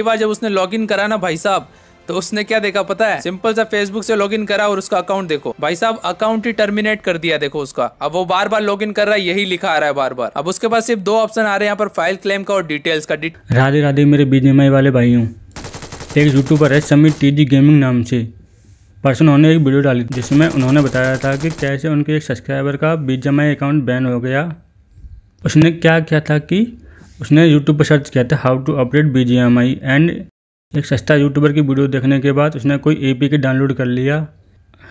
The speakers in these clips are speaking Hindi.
एक बार जब उसने लॉगिन करा ना भाई साहब, तो उसने क्या देखा पता है? सिंपल सा फेसबुक से लॉगिन करा और उसका अकाउंट देखो भाई साहब, अकाउंट ही टर्मिनेट कर दिया। देखो उसका, अब वो बार बार लॉगिन कर रहा है, यही लिखा आ रहा है बार बार। अब उसके पास सिर्फ दो ऑप्शन आ रहे हैं यहाँ पर, फाइल क्लेम का और डिटेल्स का। राधे राधे मेरे बीजीएमआई वाले भाइयों, एक यूट्यूबर है समीर टीजी गेमिंग नाम से पर्सन, उन्होंने एक वीडियो डाली जिसमें उन्होंने बताया था कि कैसे उनके एक सब्सक्राइबर का बीजीएमआई अकाउंट बैन हो गया। उसने क्या किया था कि उसने यूट्यूब पर सर्च किया था how to update BGMI and एक सस्ता यूट्यूबर की वीडियो देखने के बाद उसने कोई एपीके डाउनलोड कर लिया,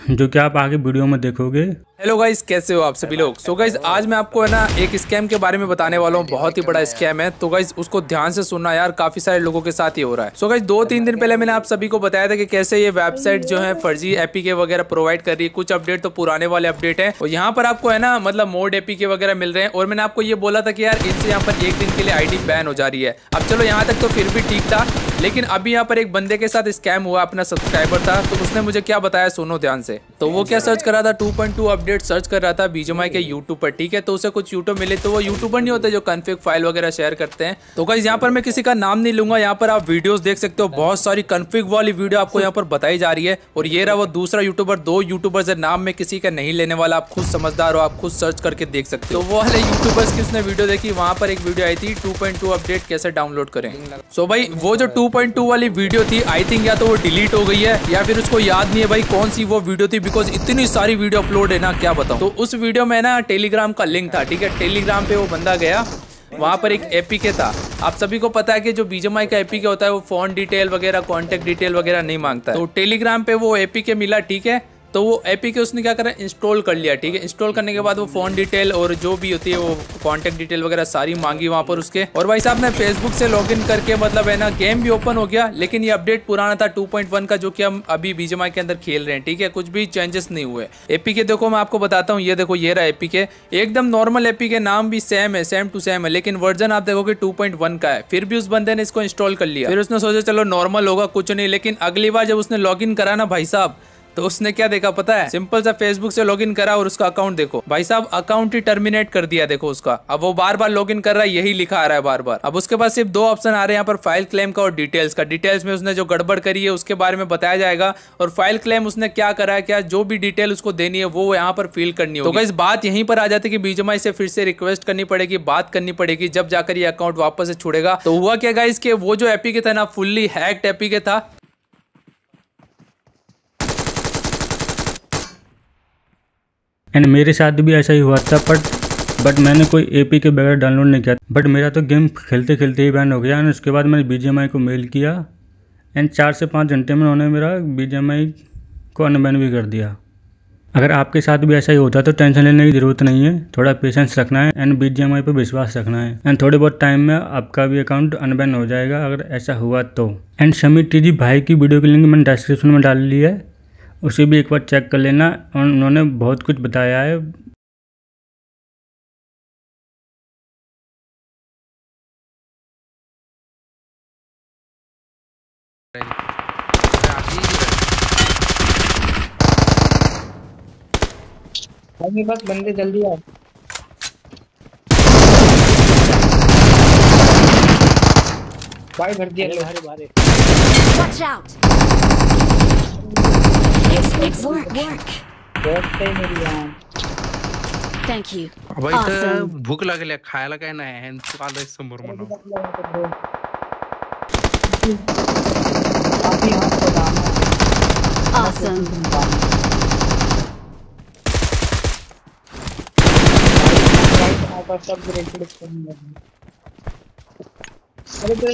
जो कि आप आगे वीडियो में देखोगे। हेलो गाइस, कैसे हो आप सभी लोग। सो गाइस, आज मैं आपको है ना एक स्कैम के बारे में बताने वाला हूँ। बहुत ही बड़ा स्कैम है, तो गाइस उसको ध्यान से सुनना यार, काफी सारे लोगों के साथ ये हो रहा है। सो गाइस, 2-3 दिन पहले मैंने आप सभी को बताया था कि कैसे ये वेबसाइट जो है फर्जी एपीके वगैरह प्रोवाइड कर रही है। कुछ अपडेट तो पुराने वाले अपडेट है और यहाँ पर आपको है ना मतलब मोड एपीके वगैरह मिल रहे हैं। और मैंने आपको ये बोला था कि यार इनसे यहाँ पर एक दिन के लिए आईडी बैन हो जा रही है। अब चलो यहाँ तक तो फिर भी ठीक था, लेकिन अभी यहाँ पर एक बंदे के साथ स्कैम हुआ, अपना सब्सक्राइबर था। तो उसने मुझे क्या बताया, सुनो ध्यान से। तो वो क्या सर्च कर रहा था, 2.2 अपडेट सर्च कर रहा था बीजीएमआई के यूट्यूब पर, ठीक है। तो उसे कुछ यूट्यूब मिले, तो वो यूट्यूबर नहीं होते जो कॉन्फिग फाइल वगैरह शेयर करते हैं। तो गाइस यहाँ पर मैं किसी का नाम नहीं लूंगा, यहाँ पर आप वीडियोस देख सकते हो, बहुत सारी कॉन्फिग वाली वीडियो आपको यहाँ पर बताई जा रही है। और ये रहा वो दूसरा यूट्यूबर। दो यूट्यूबर्स है, नाम में किसी का नहीं लेने वाला, आप खुद समझदार हो, आप खुद सर्च करके देख सकते हो। तो वो वाले यूट्यूबर्स की उसने वीडियो देखी, वहाँ पर एक वीडियो आई थी 2.2 अपडेट कैसे डाउनलोड करें। सो भाई वो जो 2.2 वाली वीडियो थी, आई थिंक या तो वो डिलीट हो गई है या फिर उसको याद नहीं है भाई कौन सी वो वीडियो थी, बिकॉज इतनी सारी वीडियो अपलोड है ना, क्या बताऊं। तो उस वीडियो में ना टेलीग्राम का लिंक था, ठीक है। टेलीग्राम पे वो बंदा गया, वहाँ पर एक एपीके था। आप सभी को पता है कि जो बीजीएमआई का एपीके होता है वो फोन डिटेल वगैरह, कॉन्टेक्ट डिटेल वगैरह नहीं मांगता है। तो टेलीग्राम पे वो एपीके मिला, ठीक है। तो वो एपीके उसने क्या करा, इंस्टॉल कर लिया, ठीक है। इंस्टॉल करने के बाद वो फ़ोन डिटेल और जो भी होती है वो कॉन्टैक्ट डिटेल वगैरह सारी मांगी वहाँ पर उसके। और भाई साहब ने फेसबुक से लॉगिन करके मतलब है ना गेम भी ओपन हो गया, लेकिन ये अपडेट पुराना था 2.1 का, जो कि हम अभी बीजीएमआई के अंदर खेल रहे हैं, ठीक है। कुछ भी चेंजेस नहीं हुए। एपीके देखो, मैं आपको बताता हूँ, ये देखो ये रहा एपीके, एकदम नॉर्मल एपीके, नाम भी सेम है, सेम टू सेम है, लेकिन वर्जन आप देखोगे 2.1 का है। फिर भी उस बंदे ने इसको इंस्टॉल कर लिया, फिर उसने सोचा चलो नॉर्मल होगा कुछ नहीं। लेकिन अगली बार जब उसने लॉगिन करा ना भाई साहब, तो उसने क्या देखा पता है? सिंपल सा फेसबुक से लॉगिन करा और उसका अकाउंट देखो भाई साहब, अकाउंट ही टर्मिनेट कर दिया। देखो उसका, अब वो बार बार लॉगिन कर रहा है, यही लिखा आ रहा है बार बार। अब उसके पास सिर्फ दो ऑप्शन आ रहे हैं यहाँ पर, फाइल क्लेम का और डिटेल्स का। डिटेल्स में उसने जो गड़बड़ करी है उसके बारे में बताया जाएगा, और फाइल क्लेम उसने क्या करा है, क्या जो भी डिटेल उसको देनी है वो यहाँ पर फिल करनी होगी। तो गाइस बात यहीं पर आ जाती है कि बीजीएमआई से फिर से रिक्वेस्ट करनी पड़ेगी, बात करनी पड़ेगी, जब जाकर ये अकाउंट वापस से छुड़ेगा। तो हुआ क्या गाइस कि वो जो एपीके था ना फुल्ली हैक्ड एपीके था। एंड मेरे साथ भी ऐसा ही हुआ था, बट मैंने कोई एपीके वगैरह डाउनलोड नहीं किया, बट मेरा तो गेम खेलते खेलते ही बैन हो गया। एंड उसके बाद मैंने बीजीएमआई को मेल किया एंड 4 से 5 घंटे में उन्होंने मेरा बीजीएमआई को अनबैन भी कर दिया। अगर आपके साथ भी ऐसा ही होता है तो टेंशन लेने की ज़रूरत नहीं है, थोड़ा पेशेंस रखना है एंड बीजीएमआई पर विश्वास रखना है, एंड थोड़े बहुत टाइम में आपका भी अकाउंट अनबैन हो जाएगा अगर ऐसा हुआ तो। एंड समीर टीजी भाई की वीडियो की लिंक मैंने डिस्क्रिप्शन में डाल ली है, उसे भी एक बार चेक कर लेना, और उन्होंने बहुत कुछ बताया है। अभी बस बंदे जल्दी आओ। भाई भर दिया, अरे भाई वॉच आउट। भूख लागली, खायला काय नाही, समोर म्हणून ये भी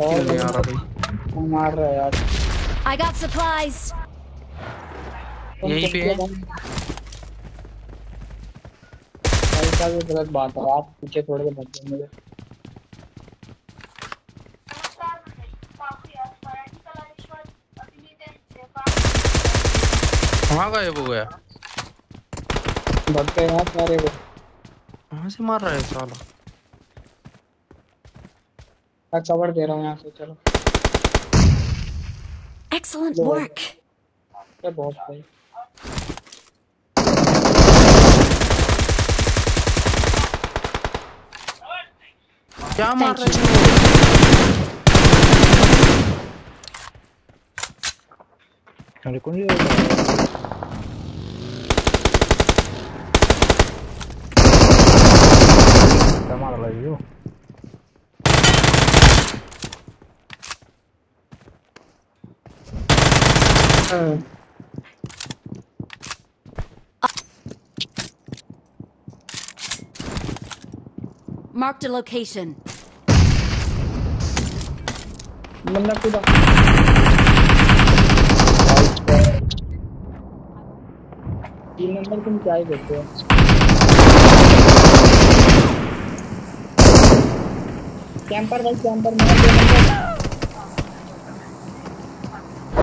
खेल नहीं आ रहा भाई, मार रहा है यार। I got supplies. यही पे है। भाई साहब ये गलत बात है, आप पीछे थोड़े से बच जाओ। मुझे कहाँ गायब हो गया? बंदे यहाँ मारे वो। कहाँ से मार रहा है साला? मैं कवर दे रहा हूँ यहाँ से, चलो। Excellent work. ये बहुत सही। क्या मार रहे हो? अरे कौन है? मार रहा है यो। Marked a location. बंदा कूदा। तीन नंबर तुम क्या ही करते हो? कैंपर भाई कैंपर मार दो।